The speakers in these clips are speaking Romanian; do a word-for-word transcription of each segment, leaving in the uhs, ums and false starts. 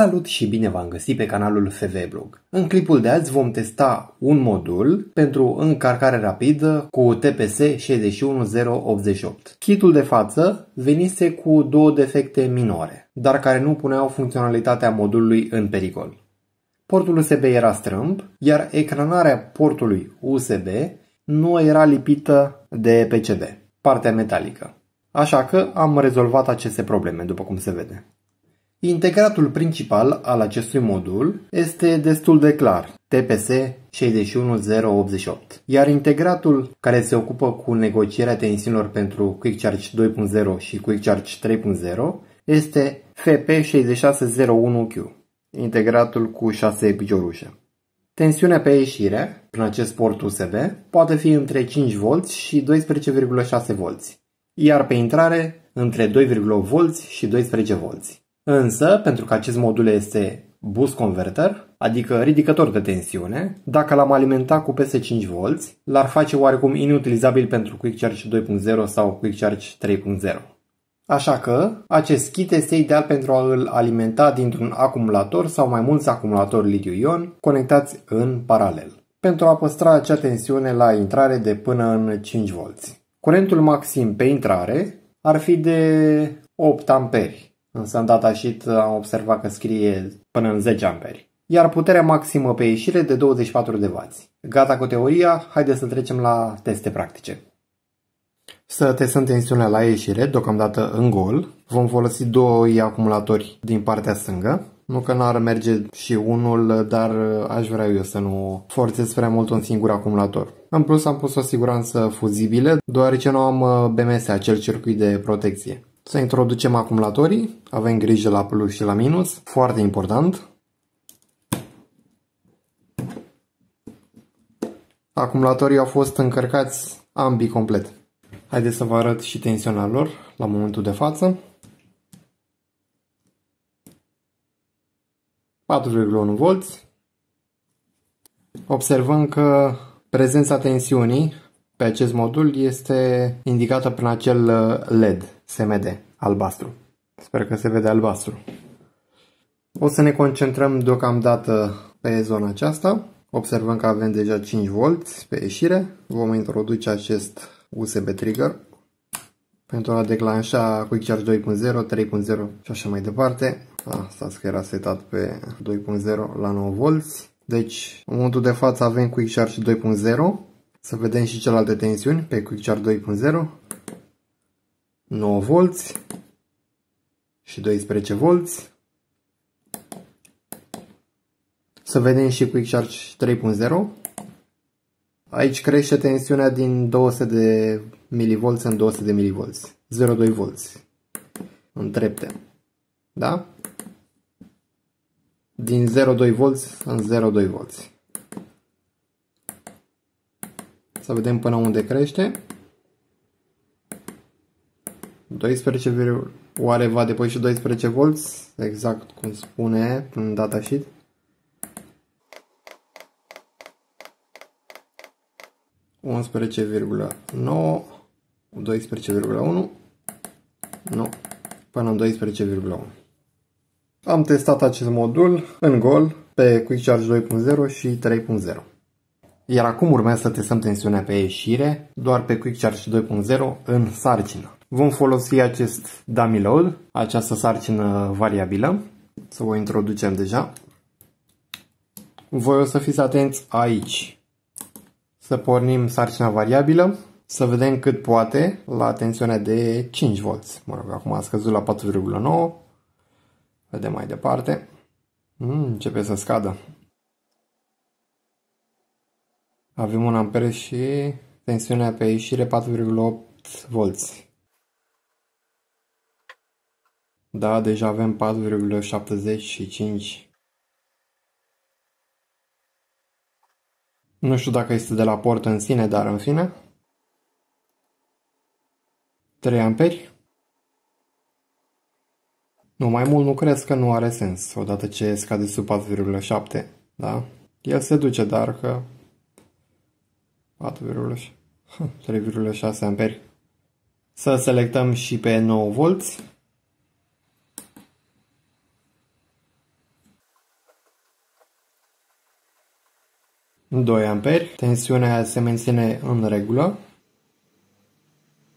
Salut și bine v-am găsit pe canalul F V Blog. În clipul de azi vom testa un modul pentru încărcare rapidă cu T P S șase unu zero opt opt. Kitul de față venise cu două defecte minore, dar care nu puneau funcționalitatea modulului în pericol. Portul U S B era strâmb, iar ecranarea portului U S B nu era lipită de P C B, partea metalică. Așa că am rezolvat aceste probleme, după cum se vede. Integratul principal al acestui modul este destul de clar, T P S șase unu zero opt opt, iar integratul care se ocupă cu negocierea tensiunilor pentru Quick Charge doi punct zero și Quick Charge trei punct zero este F P șase șase zero unu Q, integratul cu șase piciorușe. Tensiunea pe ieșire, prin acest port U S B, poate fi între cinci volți și doisprezece virgulă șase volți, iar pe intrare între doi virgulă opt volți și doisprezece volți. Însă, pentru că acest modul este boost converter, adică ridicător de tensiune, dacă l-am alimentat cu peste cinci volți, l-ar face oarecum inutilizabil pentru Quick Charge doi punct zero sau Quick Charge trei punct zero. Așa că, acest kit este ideal pentru a îl alimenta dintr-un acumulator sau mai mulți acumulatori litiu-ion conectați în paralel, pentru a păstra acea tensiune la intrare de până în cinci volți. Curentul maxim pe intrare ar fi de opt amperi. Însă în data sheet am observat că scrie până în zece amperi. Iar puterea maximă pe ieșire de douăzeci și patru de wați. Gata cu teoria, haideți să trecem la teste practice. Să testăm tensiunea la ieșire, deocamdată în gol. Vom folosi doi acumulatori din partea stângă. Nu că n-ar merge și unul, dar aș vrea eu să nu forțez prea mult un singur acumulator. În plus am pus o siguranță fuzibilă, deoarece nu am B M S, acel circuit de protecție. Să introducem acumulatorii, avem grijă la plus și la minus, foarte important. Acumulatorii au fost încărcați ambii complet. Haideți să vă arăt și tensiunea lor la momentul de față. patru virgulă unu volți. Observăm că prezența tensiunii pe acest modul este indicată prin acel L E D S M D albastru. Sper că se vede albastru. O să ne concentrăm deocamdată pe zona aceasta. Observăm că avem deja cinci volți pe ieșire. Vom introduce acest U S B trigger pentru a declanșa Quick Charge doi punct zero, trei punct zero și așa mai departe. Asta că era setat pe doi punct zero la nouă volți. Deci, în momentul de față avem Quick Charge doi punct zero. Să vedem și celelalte tensiuni pe Quick Charge doi punct zero, nouă volți și doisprezece volți. Să vedem și Quick Charge trei punct zero. Aici crește tensiunea din două sute de milivolți în două sute de milivolți, zero virgulă doi volți în trepte. Da? Din zero virgulă doi volți în zero virgulă doi volți. Să vedem până unde crește. doisprezece, oare va depăși doisprezece volți? Exact cum spune în datasheet. unsprezece virgulă nouă, doisprezece virgulă unu, nu, până în doisprezece virgulă unu. Am testat acest modul în gol pe Quick Charge doi punct zero și trei punct zero. Iar acum urmează să testăm tensiunea pe ieșire, doar pe Quick Charge doi punct zero în sarcină. Vom folosi acest dummy load, această sarcină variabilă, să o introducem deja. Voi o să fiți atenți aici. Să pornim sarcina variabilă, să vedem cât poate la tensiunea de cinci volți. Mă rog, acum a scăzut la patru virgulă nouă. Vedem mai departe. Mm, începe să scadă. Avem un amper și tensiunea pe ieșire patru virgulă opt volți. Da, deja avem patru virgulă șaptezeci și cinci. Nu știu dacă este de la port în sine, dar în fine. trei amperi. Nu, mai mult nu cred că nu are sens, odată ce scade sub patru virgulă șapte. Da? El se duce, dar că... trei virgulă șase amperi. Să selectăm și pe nouă volți. doi amperi. Tensiunea se menține în regulă.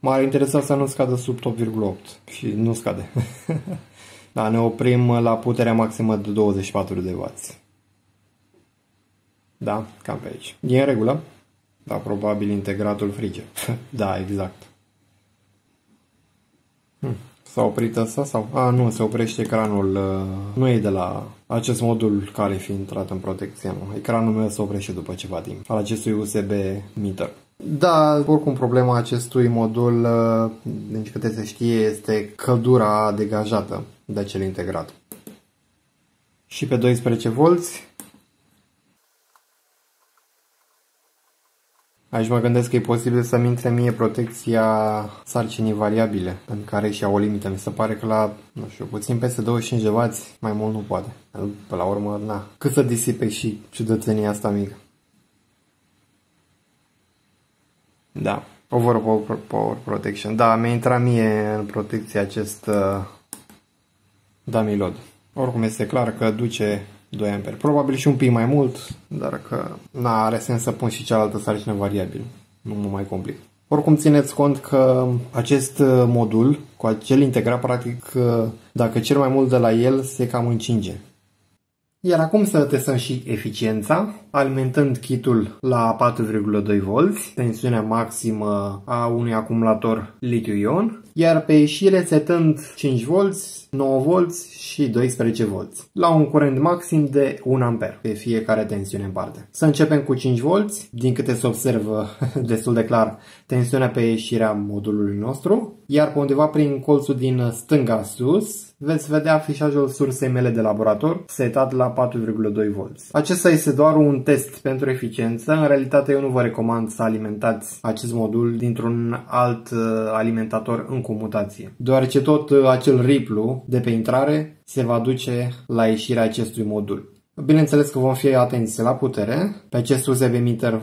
M-ar interesa să nu scadă sub opt virgulă opt și nu scade. Da, ne oprim la puterea maximă de douăzeci și patru de wați. Da, cam pe aici. E în regulă. Da, probabil integratul frige. Da, exact. Hmm. S-a oprit asta sau? A, nu, se oprește ecranul. Nu e de la acest modul care fi intrat în protecție, nu. Ecranul meu se oprește după ceva timp. Al acestui U S B meter. Da, oricum problema acestui modul, din câte se știe, este căldura degajată de cel integrat. Și pe doisprezece volți. Aici mă gândesc că e posibil să-mi intre mie protecția sarcinii variabile, în care și-a o limită. Mi se pare că la, nu știu, puțin peste douăzeci și cinci de wați, mai mult nu poate. Până la urmă, na, cât să disipe și ciudățenia asta mică. Da, over power, power protection. Da, mi-a intrat mie în protecție acest uh, dummy load. Oricum este clar că duce doi amperi. Probabil și un pic mai mult, dar că n-are sens să pun și cealaltă sarcină variabilă. Nu mă mai complic. Oricum țineți cont că acest modul, cu acel integrat, practic, dacă cer mai mult de la el, se cam încinge. Iar acum să testăm și eficiența, alimentând kitul la patru virgulă doi volți, tensiunea maximă a unui acumulator litiu-ion, iar pe ieșire setând cinci volți, nouă volți și doisprezece volți, la un curent maxim de un amper pe fiecare tensiune în parte. Să începem cu cinci volți, din câte se observă destul de clar tensiunea pe ieșirea modulului nostru, iar pe undeva prin colțul din stânga sus, veți vedea afișajul sursei mele de laborator setat la patru virgulă doi volți. Acesta este doar un test pentru eficiență. În realitate eu nu vă recomand să alimentați acest modul dintr-un alt alimentator în comutație, deoarece tot acel riplu de pe intrare se va duce la ieșirea acestui modul. Bineînțeles că vom fi atenți la putere. Pe acest U S B meter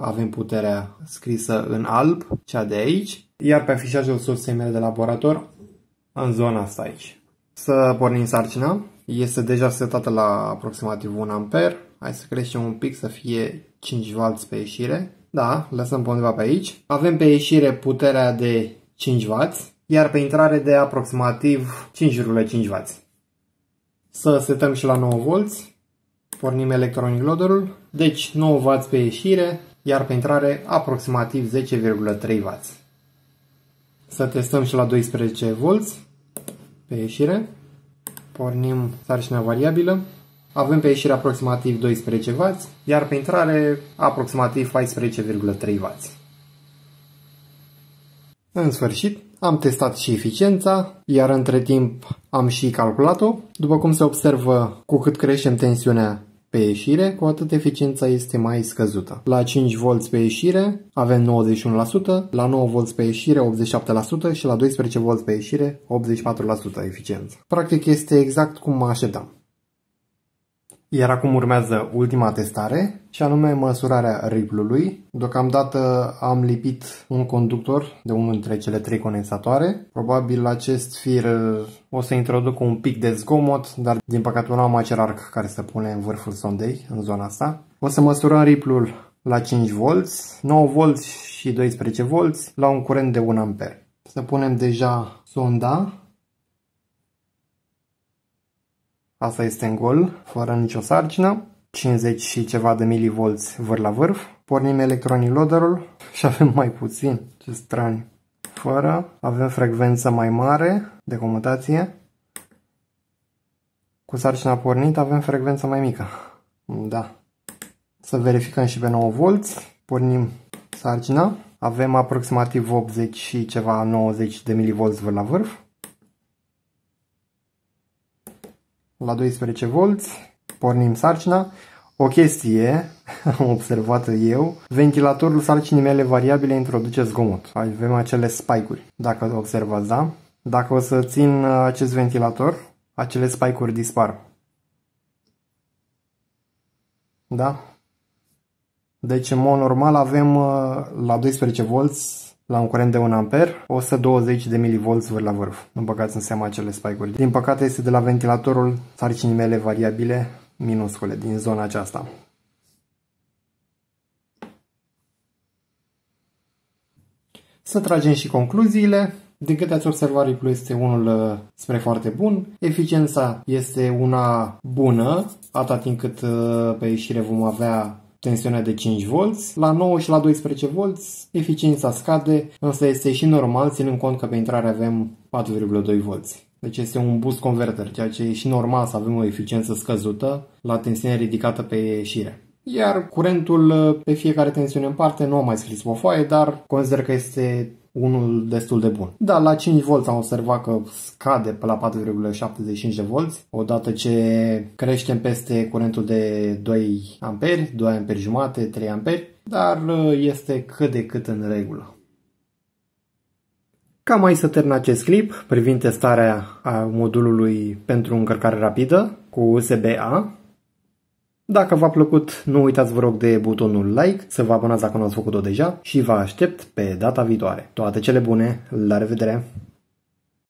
avem puterea scrisă în alb, cea de aici, iar pe afișajul sursei mele de laborator în zona asta aici. Să pornim sarcina, este deja setată la aproximativ un amper. Hai să creștem un pic să fie cinci volți pe ieșire. Da, lăsăm pe undeva pe aici. Avem pe ieșire puterea de cinci wați, iar pe intrare de aproximativ cinci virgulă cinci wați. Să setăm și la nouă volți. Pornim electronic loader-ul. Deci nouă wați pe ieșire, iar pe intrare aproximativ zece virgulă trei wați. Să testăm și la doisprezece volți. Pe ieșire, pornim sarcina variabilă, avem pe ieșire aproximativ doisprezece wați, iar pe intrare aproximativ paisprezece virgulă trei wați. În sfârșit, am testat și eficiența, iar între timp am și calculat-o. După cum se observă, cu cât creștem tensiunea pe ieșire, cu atât eficiența este mai scăzută. La cinci volți pe ieșire avem nouăzeci și unu la sută, la nouă volți pe ieșire optzeci și șapte la sută și la doisprezece volți pe ieșire optzeci și patru la sută eficiență. Practic este exact cum mă așteptam. Iar acum urmează ultima testare și anume măsurarea ripple-ului. Deocamdată am lipit un conductor de unul dintre cele trei condensatoare. Probabil acest fir o să introduc un pic de zgomot, dar din păcate nu am acel arc care se pune în vârful sondei, în zona asta. O să măsurăm ripple-ul la cinci volți, nouă volți și doisprezece volți la un curent de un amper. Să punem deja sonda. Asta este în gol, fără nicio sarcină, cincizeci și ceva de milivolți vârf la vârf. Pornim electronic loader-ul și avem mai puțin, ce strani, fără. Avem frecvență mai mare de comutație. Cu sarcina pornită avem frecvență mai mică. Da. Să verificăm și pe nouă volți. Pornim sarcina. Avem aproximativ optzeci și ceva, nouăzeci de milivolți vârf la vârf. La doisprezece volți, pornim sarcina. O chestie, am observat eu, ventilatorul sarcinii mele variabile introduce zgomot. Avem acele spike-uri, dacă observați, da? Dacă o să țin acest ventilator, acele spike-uri dispar. Da? Deci, în mod normal, avem la doisprezece volți, la un curent de un amper, o sută douăzeci de milivolți vârf la vârf. Nu băgați în seama acele spike-uri. Din păcate este de la ventilatorul sarcinii mele variabile minuscule din zona aceasta. Să tragem și concluziile. Din câte ați observat, ripple-ul este unul spre foarte bun. Eficiența este una bună, atât timp cât pe ieșire vom avea tensiunea de cinci volți. La nouă și la doisprezece volți eficiența scade, însă este și normal, ținând cont că pe intrare avem patru virgulă doi volți. Deci este un boost converter, ceea ce e și normal să avem o eficiență scăzută la tensiune ridicată pe ieșire. Iar curentul pe fiecare tensiune în parte, nu am mai scris pe foaie, dar consider că este unul destul de bun. Da, la cinci volți am observat că scade pe la patru virgulă șaptezeci și cinci de volți, odată ce creștem peste curentul de doi amperi, doi amperi jumate, trei amperi, dar este cât de cât în regulă. Cam aici să termin acest clip privind testarea a modulului pentru încărcare rapidă cu U S B A. Dacă v-a plăcut, nu uitați vă rog de butonul like, să vă abonați dacă nu ați făcut-o deja și vă aștept pe data viitoare. Toate cele bune, la revedere!